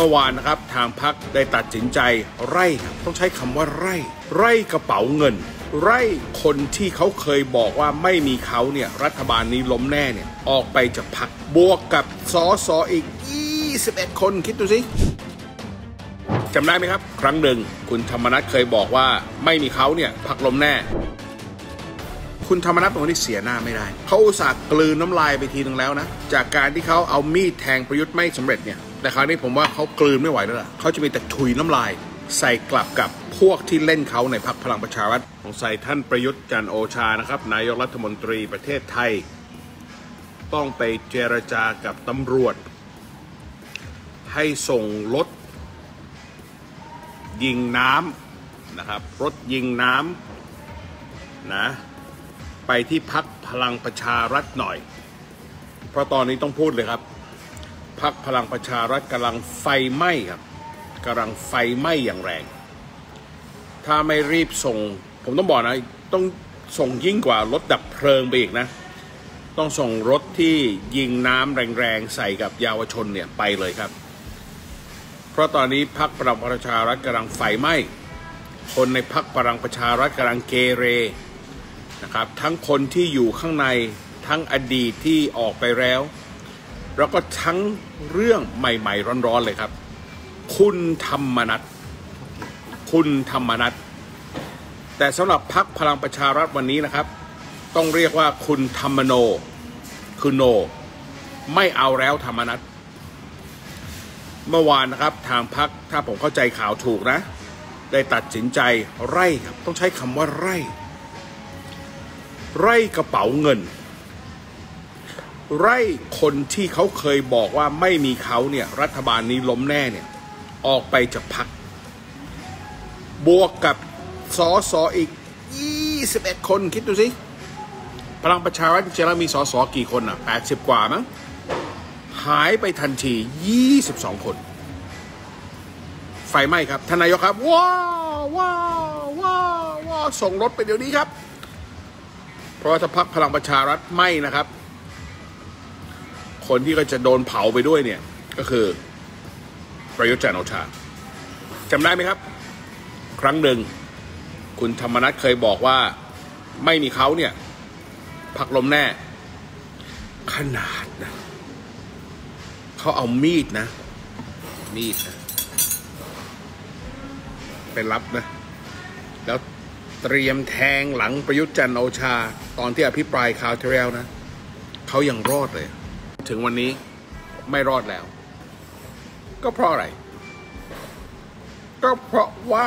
มื่อวานนะครับทางพรรคได้ตัดสินใจไล่ต้องใช้คำว่าไล่กระเป๋าเงินไล่คนที่เขาเคยบอกว่าไม่มีเขาเนี่ยรัฐบาลนี้ล้มแน่เนี่ยออกไปจากพรรคบวกกับส.ส.อีก21คนคิดดูสิจำได้ไหมครับครั้งหนึ่งคุณธรรมนัสเคยบอกว่าไม่มีเขาเนี่ยพรรคล้มแน่คุณธรรมนัสเป็นคนที่เสียหน้าไม่ได้เขาอุตส่าห์กลืนน้ำลายไปทีนึงแล้วนะจากการที่เขาเอามีดแทงประยุทธ์ไม่สำเร็จเนี่ยแต่คราวนี้ผมว่าเขากลืนไม่ไหวแล้วล่ะเขาจะมีแต่ถุยน้ำลายใส่กลับกับพวกที่เล่นเขาในพรรคพลังประชารัฐของใส่ท่านประยุทธ์จันทร์โอชานะครับนายกรัฐมนตรีประเทศไทยต้องไปเจรจากับตำรวจให้ส่งรถยิงน้ำนะครับรถยิงน้ำนะไปที่พรรคพลังประชารัฐหน่อยเพราะตอนนี้ต้องพูดเลยครับพรรคพลังประชารัฐกำลังไฟไหม้ครับกำลังไฟไหม้อย่างแรงถ้าไม่รีบส่งผมต้องบอกนะต้องส่งยิ่งกว่ารถดับเพลิงไปอีกนะต้องส่งรถที่ยิงน้ำแรงๆใส่กับเยาวชนเนี่ยไปเลยครับเพราะตอนนี้พรรคพลังประชารัฐกำลังไฟไหม้คนในพรรคพลังประชารัฐกำลังเกเรนะครับทั้งคนที่อยู่ข้างในทั้งอดีตที่ออกไปแล้วแล้วก็ทั้งเรื่องใหม่ๆร้อนๆเลยครับคุณธรรมนัสแต่สำหรับพรรคพลังประชารัฐวันนี้นะครับต้องเรียกว่าคุณธรรมโนคือโนไม่เอาแล้วธรรมนัสเมื่อวานนะครับทางพรรคถ้าผมเข้าใจข่าวถูกนะได้ตัดสินใจไล่ครับต้องใช้คำว่าไล่กระเป๋าเงินไล่คนที่เขาเคยบอกว่าไม่มีเขาเนี่ยรัฐบาลนี้ล้มแน่เนี่ยออกไปจากพรรคบวกกับส.ส.อีก21คนคิดดูสิพลังประชารัฐจะมีส.ส.กี่คนอ่ะ80กว่ามั้งหายไปทันที22คนไฟไหม้ครับท่านนายกครับว้าวส่งรถไปเดี๋ยวนี้ครับเพราะว่าถ้าพรรคพลังประชารัฐไม่นะครับคนที่ก็จะโดนเผาไปด้วยเนี่ยก็คือประยุทธ์จันทร์โอชาจำได้ไหมครับครั้งหนึ่งคุณธรรมนัสเคยบอกว่าไม่มีเขาเนี่ยพรรคล้มแน่ขนาดนะเขาเอามีดนะไปรับนะแล้วเตรียมแทงหลังประยุทธ์จันทร์โอชาตอนที่อภิปรายคราวที่แล้วนะเขายังรอดเลยถึงวันนี้ไม่รอดแล้วก็เพราะอะไรก็เพราะว่า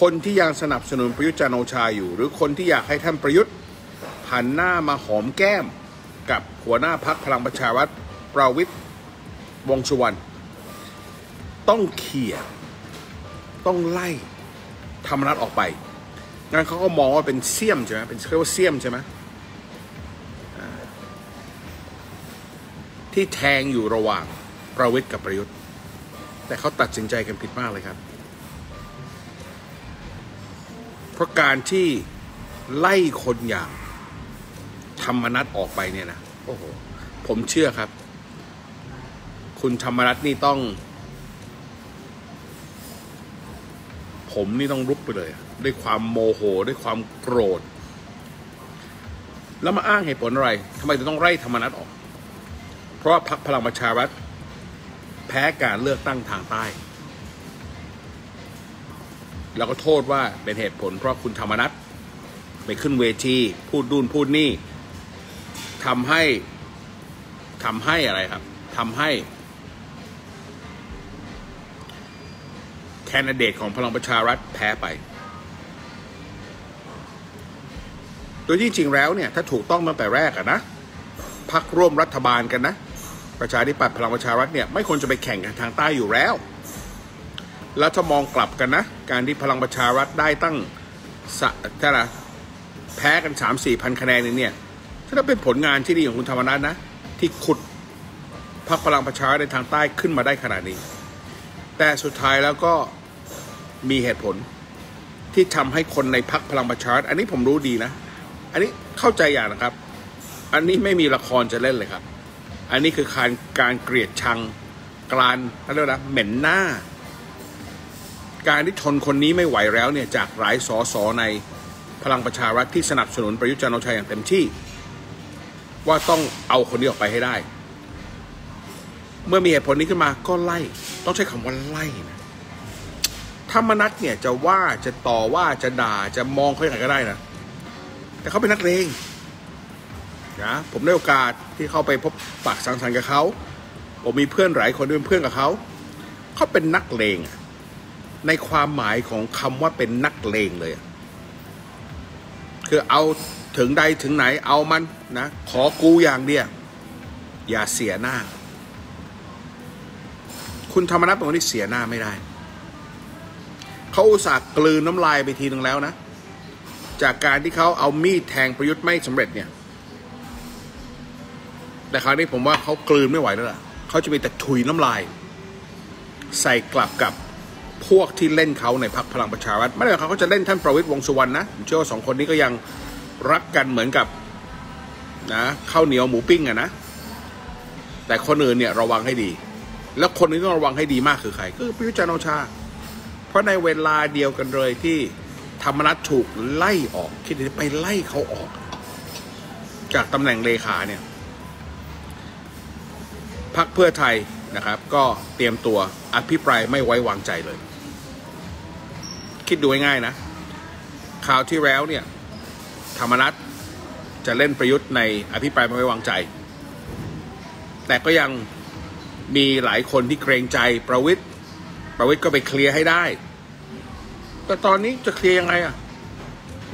คนที่ยังสนับสนุนประยุทธ์จันทร์โอชาอยู่หรือคนที่อยากให้ท่านประยุทธ์หันหน้ามาหอมแก้มกับหัวหน้าพรรคพลังประชารัฐประวิตรวงษ์สุวรรณต้องเขี่ยต้องไล่ธรรมนัสออกไปงั้นเขาก็มองว่าเป็นเสี่ยมใช่ไหมเป็นเรียกว่าเสี่ยมใช่ไหมที่แทงอยู่ระหว่างประวิตรกับประยุทธ์แต่เขาตัดสินใจกันผิดมากเลยครับเพราะการที่ไล่คนอย่างธรรมนัสออกไปเนี่ยนะโอ้โหผมเชื่อครับคุณธรรมนัสนี่ต้องผมนี่ต้องรุกไปเลยด้วยความโมโหด้วยความโกรธแล้วมาอ้างเหตุผลอะไรทำไมถึงต้องไล่ธรรมนัสออกเพราะพรรคพลังประชารัฐแพ้การเลือกตั้งทางใต้แล้วก็โทษว่าเป็นเหตุผลเพราะคุณธรรมนัสไปขึ้นเวทีพูดนู่นพูดนี่ทำให้อะไรครับทำให้แคนดิเดตของพลังประชารัฐแพ้ไปโดยที่จริงแล้วเนี่ยถ้าถูกต้องตั้งแต่แรกอะนะพรรคร่วมรัฐบาลกันนะประชาธิปัตย์พลังประชารัฐเนี่ยไม่ควรจะไปแข่งกันทางใต้อยู่แล้วแล้วถ้ามองกลับกันนะการที่พลังประชารัฐได้ตั้งถ้านะแพ้กัน 3-4 พันคะแนนเนี่ยถ้าเป็นผลงานที่ดีของคุณธรรมนัสนะที่ขุดพรรคพลังประชารัฐในทางใต้ขึ้นมาได้ขนาดนี้แต่สุดท้ายแล้วก็มีเหตุผลที่ทำให้คนในพรรคพลังประชารัฐอันนี้ผมรู้ดีนะอันนี้เข้าใจอย่างนะครับอันนี้ไม่มีละครจะเล่นเลยครับอันนี้คือการเกลียดชัง การเขาเรียกนะเหม็นหน้าการที่ทนคนนี้ไม่ไหวแล้วเนี่ยจากหลายสสในพลังประชารัฐที่สนับสนุนประยุทธ์จันทร์โอชาอย่างเต็มที่ว่าต้องเอาคนนี้ออกไปให้ได้เมื่อมีเหตุผลนี้ขึ้นมาก็ไล่ต้องใช้คำว่าไล่นะถ้ามนัสเนี่ยจะว่าจะต่อว่าจะด่าจะมองเขาอย่างไรก็ได้นะแต่เขาเป็นนักเลงนะผมได้โอกาสที่เข้าไปพบปากสังสรรค์กับเขาผมมีเพื่อนหลายคนที่เป็นเพื่อนกับเขาเขาเป็นนักเลงในความหมายของคำว่าเป็นนักเลงเลยคือเอาถึงใดถึงไหนเอามันนะขอกูอย่างเดียวอย่าเสียหน้าคุณธรรมนัสเป็นคนที่เสียหน้าไม่ได้เขาอุตส่าห์กลืนน้ำลายไปทีนึงแล้วนะจากการที่เขาเอามีดแทงประยุทธ์ไม่สำเร็จเนี่ยแต่คราวนี้ผมว่าเขากลืนไม่ไหวแล้วล่ะเขาจะมีแต่ถุยน้ำลายใส่กลับกับพวกที่เล่นเขาในพรรคพลังประชารัฐไม่ได้เขาจะเล่นท่านประวิตรวงษ์สุวรรณนะผมเชื่อว่าสองคนนี้ก็ยังรักกันเหมือนกับนะข้าวเหนียวหมูปิ้งอะนะแต่คนอื่นเนี่ยระวังให้ดีแล้วคนที่ต้องระวังให้ดีมากคือใครก็คือประยุทธ์จันทร์โอชาเพราะในเวลาเดียวกันเลยที่ธรรมนัสถูกไล่ออกคิดจะไปไล่เขาออกจากตำแหน่งเลขาเนี่ยพรรคเพื่อไทยนะครับก็เตรียมตัวอภิปรายไม่ไว้วางใจเลยคิดดูง่ายๆนะคราวที่แล้วเนี่ยธรรมนัสจะเล่นประยุทธ์ในอภิปรายไม่ไว้วางใจแต่ก็ยังมีหลายคนที่เกรงใจประวิตรก็ไปเคลียร์ให้ได้แต่ตอนนี้จะเคลียร์ยังไงอะ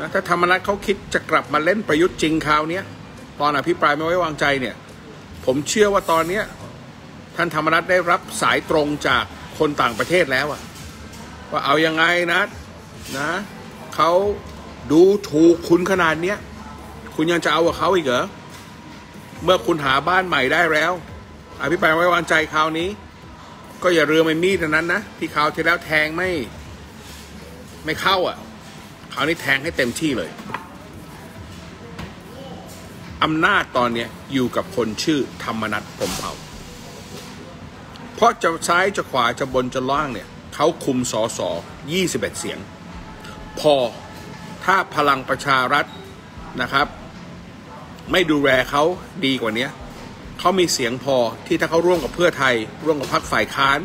นะถ้าธรรมนัสเขาคิดจะกลับมาเล่นประยุทธ์จริงคราวนี้ตอนอภิปรายไม่ไว้วางใจเนี่ยผมเชื่อว่าตอนนี้ท่านธรรมนัสได้รับสายตรงจากคนต่างประเทศแล้วอะว่าเอายังไงนะเขาดูถูกคุณขนาดเนี้ยคุณยังจะเอากับเขาอีกเหรอเมื่อคุณหาบ้านใหม่ได้แล้วอภิปรายไว้วางใจคราวนี้ก็อย่าเรือไม่มีดนั้นนะที่คราวที่แล้วแทงไม่เข้าอ่ะคราวนี้แทงให้เต็มที่เลยอำนาจตอนเนี้ยอยู่กับคนชื่อธรรมนัสพรหมเผ่าเพราะจะซ้ายจะขวาจะบนจะล่างเนี่ยเขาคุมสส21เสียงพอถ้าพลังประชารัฐนะครับไม่ดูแลเขาดีกว่านี้เขามีเสียงพอที่ถ้าเขาร่วมกับเพื่อไทยร่วมกับพรรคฝ่ายค้าน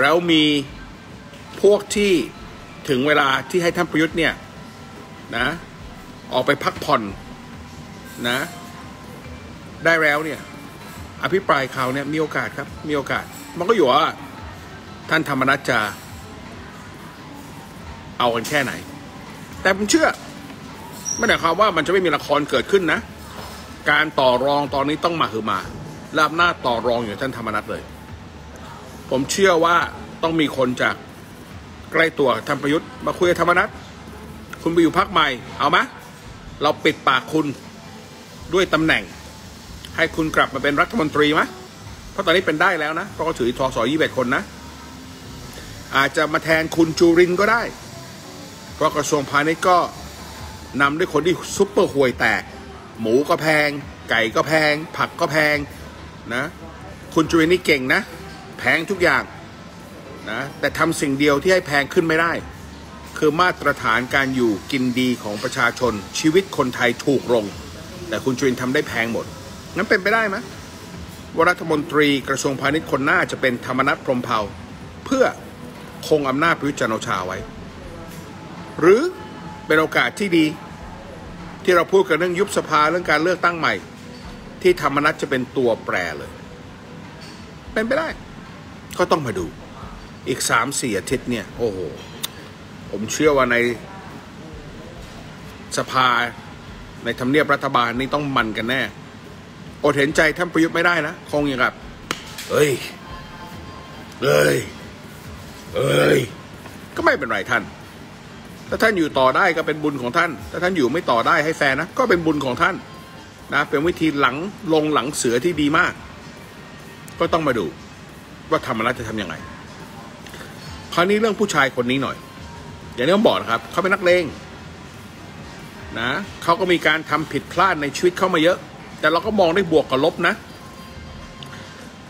แล้วมีพวกที่ถึงเวลาที่ให้ท่านประยุทธ์เนี่ยนะออกไปพักผ่อนนะได้แล้วเนี่ยอภิปรายคราวเนี่ยมีโอกาสครับมีโอกาสมันก็อยู่ว่าท่านธรรมนัสจะเอากันแค่ไหนแต่ผมเชื่อไม่หมายความว่ามันจะไม่มีละครเกิดขึ้นนะการต่อรองตอนนี้ต้องมาคือมาลาบหน้าต่อรองอยู่ท่านธรรมนัสเลยผมเชื่อว่าต้องมีคนจากใกล้ตัวท่านประยุทธ์มาคุยกับธรรมนัสคุณไปอยู่พรรคใหม่เอาไหมเราปิดปากคุณด้วยตำแหน่งให้คุณกลับมาเป็นรัฐมนตรีไหมเพราะตอนนี้เป็นได้แล้วนะเพราะเขาถือทศ21คนนะอาจจะมาแทนคุณจุรินทร์ก็ได้เพราะกระทรวงพาณิชย์ก็นำด้วยคนที่ซุปเปอร์ห่วยแตกหมูก็แพงไก่ก็แพงผักก็แพงนะคุณจุรินทร์นี่เก่งนะแพงทุกอย่างนะแต่ทำสิ่งเดียวที่ให้แพงขึ้นไม่ได้คือมาตรฐานการอยู่กินดีของประชาชนชีวิตคนไทยถูกลงแต่คุณจุรินทร์ทำได้แพงหมดงั้นเป็นไปได้ไหมว่ารัฐมนตรีกระทรวงพาณิชย์คนหน้าจะเป็นธรรมนัสพรหมเผ่าเพื่อคงอำนาจประยุทธ์จันทร์โอชาไว้หรือเป็นโอกาสที่ดีที่เราพูดกันเรื่องยุบสภาเรื่องการเลือกตั้งใหม่ที่ธรรมนัสจะเป็นตัวแปรเลยเป็นไปได้ก็ต้องมาดูอีก 3-4 อาทิตย์เนี่ยโอ้โหผมเชื่อว่าในสภาในทำเนียบรัฐบาลนี่ต้องมันกันแน่อดเห็นใจท่านประยุทธ์ไม่ได้นะคงอย่างแบบเอ้ยก็ไม่เป็นไรท่านถ้าท่านอยู่ต่อได้ก็เป็นบุญของท่านถ้าท่านอยู่ไม่ต่อได้ให้แฟนนะก็เป็นบุญของท่านนะเป็นวิธีหลังเสือที่ดีมากก็ต้องมาดูว่าธรรมนัสจะทำยังไงคราวนี้เรื่องผู้ชายคนนี้หน่อยอย่างนี้ผมบอกนะครับเขาเป็นนักเลงนะเขาก็มีการทำผิดพลาดในชีวิตเข้ามาเยอะแต่เราก็มองได้บวกกับลบนะ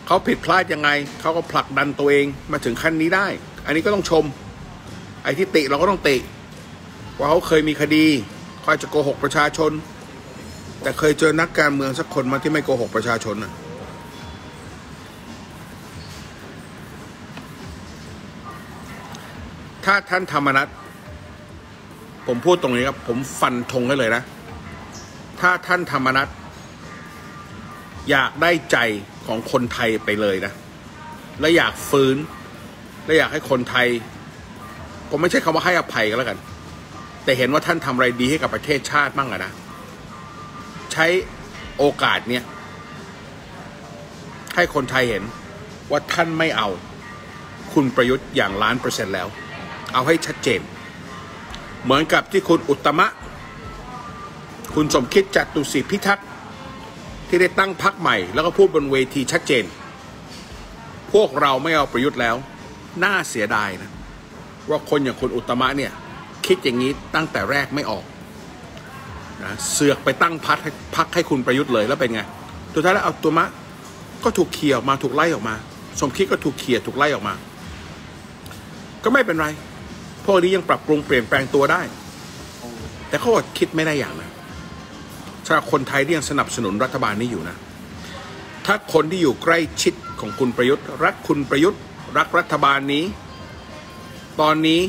เขาผิดพลาดยังไงเขาก็ผลักดันตัวเองมาถึงขั้นนี้ได้อันนี้ก็ต้องชมไอ้ที่ติเราก็ต้องติว่าเขาเคยมีคดีเขาจะโกหกประชาชนแต่เคยเจอนักการเมืองสักคนมาที่ไม่โกหกประชาชนน่ะถ้าท่านธรรมนัสผมพูดตรงนี้ครับผมฟันธงให้เลยนะถ้าท่านธรรมนัสอยากได้ใจของคนไทยไปเลยนะและอยากฟื้นและอยากให้คนไทยผมไม่ใช่คำว่าให้อภัยก็แล้วกันแต่เห็นว่าท่านทำอะไรดีให้กับประเทศชาติบ้างอะนะใช้โอกาสเนี้ยให้คนไทยเห็นว่าท่านไม่เอาคุณประยุทธ์อย่าง1,000%แล้วเอาให้ชัดเจนเหมือนกับที่คุณอุตตมะคุณสมคิดจตุศรีพิทักษ์ที่ได้ตั้งพรรคใหม่แล้วก็พูดบนเวทีชัดเจนพวกเราไม่เอาประยุทธ์แล้วน่าเสียดายนะว่าคนอย่างคุณอุตตมะเนี่ยคิดอย่างนี้ตั้งแต่แรกไม่ออกนะเสือกไปตั้งพรรคให้คุณประยุทธ์เลยแล้วเป็นไงสุดท้ายแล้วอุตตมะก็ถูกเขี่ยออกมาถูกไล่ออกมาสมคิดก็ถูกเขี่ยถูกไล่ออกมาก็ไม่เป็นไรพวกนี้ยังปรับปรุงเปลี่ยนแปลงตัวได้แต่เขาอดคิดไม่ได้อย่างนะสำหรับคนไทยที่ยังสนับสนุนรัฐบาลนี้อยู่นะถ้าคนที่อยู่ใกล้ชิดของคุณประยุทธ์รักคุณประยุทธ์รักรัฐบาลนี้ตอนนี้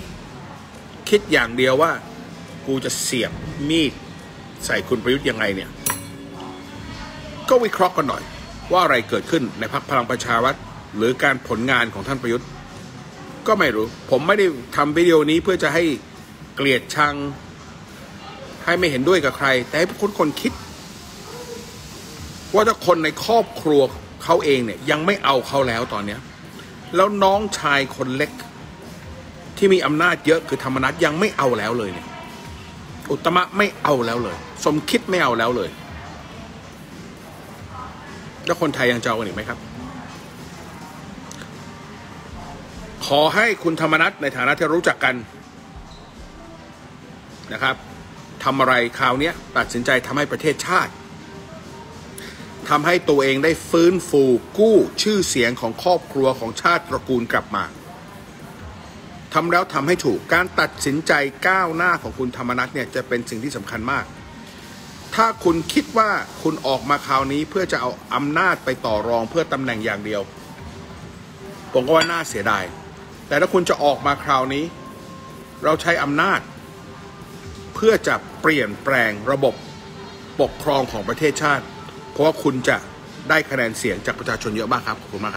คิดอย่างเดียวว่ากูจะเสียบมีดใส่คุณประยุทธ์ยังไงเนี่ยก็วิเคราะห์กันหน่อยว่าอะไรเกิดขึ้นในพรรคพลังประชารัฐหรือการผลงานของท่านประยุทธ์ก็ไม่รู้ผมไม่ได้ทำวิดีโอนี้เพื่อจะให้เกลียดชังให้ไม่เห็นด้วยกับใครแต่ให้คนคิดว่าถ้าคนในครอบครัวเขาเองเนี่ยยังไม่เอาเขาแล้วตอนนี้แล้วน้องชายคนเล็กที่มีอำนาจเยอะคือธรรมนัสยังไม่เอาแล้วเลยเนี่ยอุตตมะไม่เอาแล้วเลยสมคิดไม่เอาแล้วเลยแล้วคนไทยยังจะเอากันอีกไหมครับขอให้คุณธรรมนัสในฐานะที่รู้จักกันนะครับทำอะไรคราวนี้ตัดสินใจทำให้ประเทศชาติทำให้ตัวเองได้ฟื้นฟูกู้ชื่อเสียงของครอบครัวของชาติตระกูลกลับมาทำแล้วทำให้ถูกการตัดสินใจก้าวหน้าของคุณธรรมนัสเนี่ยจะเป็นสิ่งที่สำคัญมากถ้าคุณคิดว่าคุณออกมาคราวนี้เพื่อจะเอาอำนาจไปต่อรองเพื่อตำแหน่งอย่างเดียวผมก็ว่าน่าเสียดายแต่ถ้าคุณจะออกมาคราวนี้เราใช้อำนาจเพื่อจะเปลี่ยนแปลงระบบปกครองของประเทศชาติเพราะว่าคุณจะได้คะแนนเสียงจากประชาชนเยอะมากครับขอบคุณมากครับ